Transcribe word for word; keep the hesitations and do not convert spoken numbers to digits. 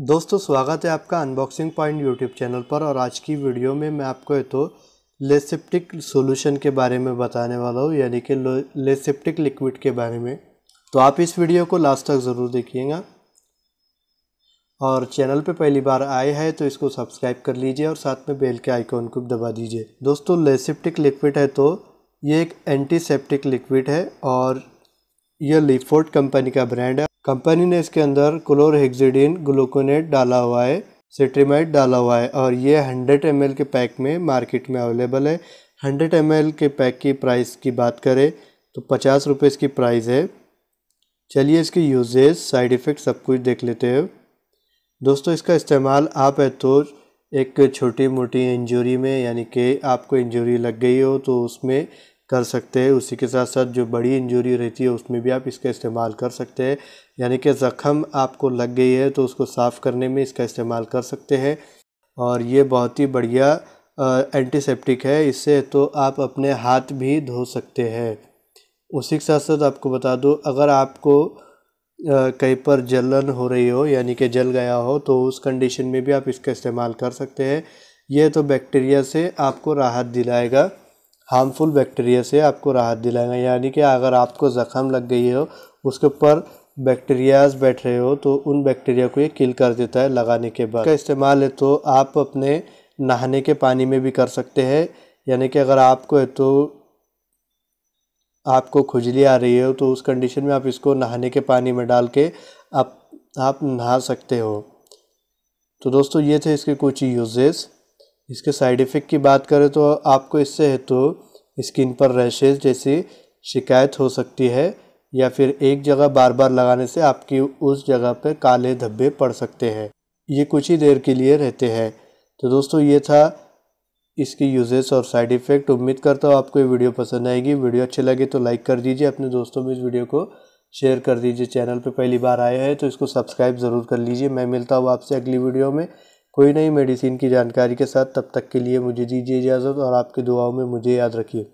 दोस्तों स्वागत है आपका अनबॉक्सिंग पॉइंट यूट्यूब चैनल पर। और आज की वीडियो में मैं आपको ये तो लेसेप्टिक सॉल्यूशन के बारे में बताने वाला हूँ, यानी कि लेसेप्टिक लिक्विड के बारे में। तो आप इस वीडियो को लास्ट तक ज़रूर देखिएगा, और चैनल पे पहली बार आए हैं तो इसको सब्सक्राइब कर लीजिए और साथ में बेल के आइकॉन को दबा दीजिए। दोस्तों लेसेप्टिक लिक्विड है तो ये एक एंटीसेप्टिक लिक्विड है और यह लिफोर्ड कंपनी का ब्रांड है। कंपनी ने इसके अंदर क्लोर हेक्जीडीन ग्लूकोनेट डाला हुआ है, सिटीमाइट डाला हुआ है, और ये हंड्रेड एम एल के पैक में मार्केट में अवेलेबल है। हंड्रेड एम एल के पैक की प्राइस की बात करें तो पचास रुपये इसकी प्राइस है। चलिए इसकी यूजेज, साइड इफ़ेक्ट सब कुछ देख लेते हैं। दोस्तों इसका इस्तेमाल आप है तो एक छोटी मोटी इंजरी में, यानी कि आपको इंजरी लग गई हो तो उसमें कर सकते हैं। उसी के साथ साथ जो बड़ी इंजरी रहती है उसमें भी आप इसका इस्तेमाल कर सकते हैं, यानी कि ज़ख़म आपको लग गई है तो उसको साफ़ करने में इसका इस्तेमाल कर सकते हैं। और ये बहुत ही बढ़िया एंटीसेप्टिक है, इससे तो आप अपने हाथ भी धो सकते हैं। उसी के साथ साथ आपको बता दूं, अगर आपको कहीं पर जलन हो रही हो, यानी कि जल गया हो, तो उस कंडीशन में भी आप इसका इस्तेमाल कर सकते हैं। यह तो बैक्टीरिया से आपको राहत दिलाएगा, हार्मफुल बैक्टीरिया से आपको राहत दिलाएगा। यानी कि अगर आपको ज़ख़म लग गई हो, उसके ऊपर बैक्टीरियाज बैठ रहे हो, तो उन बैक्टीरिया को ये किल कर देता है लगाने के बाद। इसका इस्तेमाल है तो आप अपने नहाने के पानी में भी कर सकते हैं, यानी कि अगर आपको है तो आपको खुजली आ रही हो तो उस कंडीशन में आप इसको नहाने के पानी में डाल के आप आप नहा सकते हो। तो दोस्तों ये थे इसके कुछ यूजेस। इसके साइड इफ़ेक्ट की बात करें तो आपको इससे है तो स्किन पर रैशेज जैसी शिकायत हो सकती है, या फिर एक जगह बार बार लगाने से आपकी उस जगह पर काले धब्बे पड़ सकते हैं, ये कुछ ही देर के लिए रहते हैं। तो दोस्तों ये था इसकी यूजेस और साइड इफ़ेक्ट। उम्मीद करता हूँ आपको ये वीडियो पसंद आएगी। वीडियो अच्छी लगे तो लाइक कर दीजिए, अपने दोस्तों में इस वीडियो को शेयर कर दीजिए। चैनल पे पहली बार आए हैं तो इसको सब्सक्राइब ज़रूर कर लीजिए। मैं मिलता हूँ आपसे अगली वीडियो में कोई नई मेडिसिन की जानकारी के साथ। तब तक के लिए मुझे दीजिए इजाज़त, और आपकी दुआओं में मुझे याद रखिए।